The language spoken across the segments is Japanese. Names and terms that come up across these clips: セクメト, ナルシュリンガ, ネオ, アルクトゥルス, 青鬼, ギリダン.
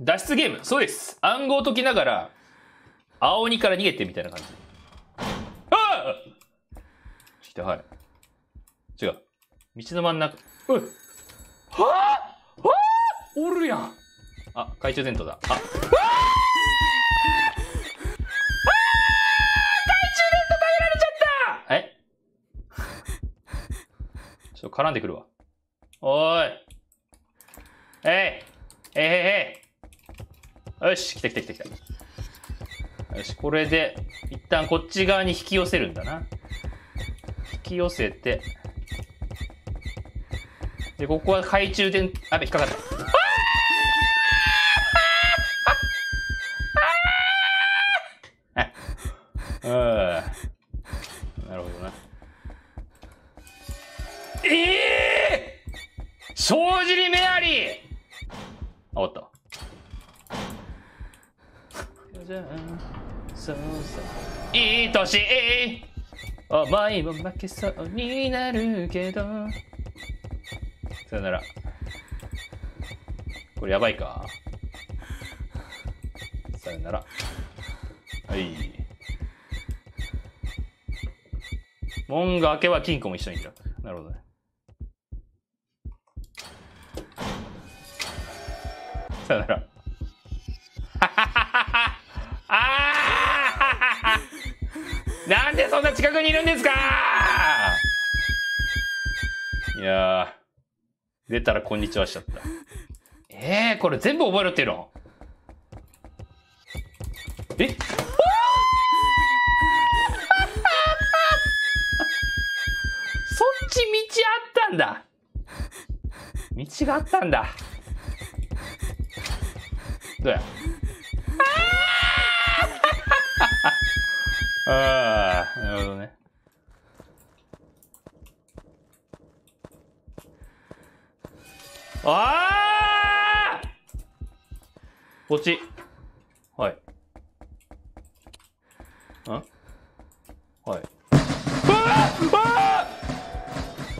脱出ゲーム。そうです。暗号を解きながら、青鬼から逃げてみたいな感じ。ああ！来た、はい。違う。道の真ん中。うっ。はあ！はあ！おるやん。あ、懐中電灯だ。あ。はあ！絡んでくるわ。おーい。よし、来た来た来た来た。よし、これで、一旦こっち側に引き寄せるんだな。引き寄せて。で、ここは懐中電、あ、引っかかった。なるほどな。帳尻メアリー、あ、終わった。いい年、思いも負けそうになるけど。さよなら。これやばいか。さよなら。はい。門が開けば金庫も一緒にいる。なるほどね。さよなら。なんでそんな近くにいるんですか。いやー、出たらこんにちはしちゃった。これ全部覚えろっていうの。そっち道あったんだ。道があったんだ。どうや。なるほどね。ああ、こっち。はい。ん？はい。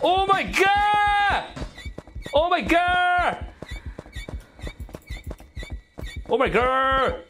オーマイガー！オーマイガー！Oh my god!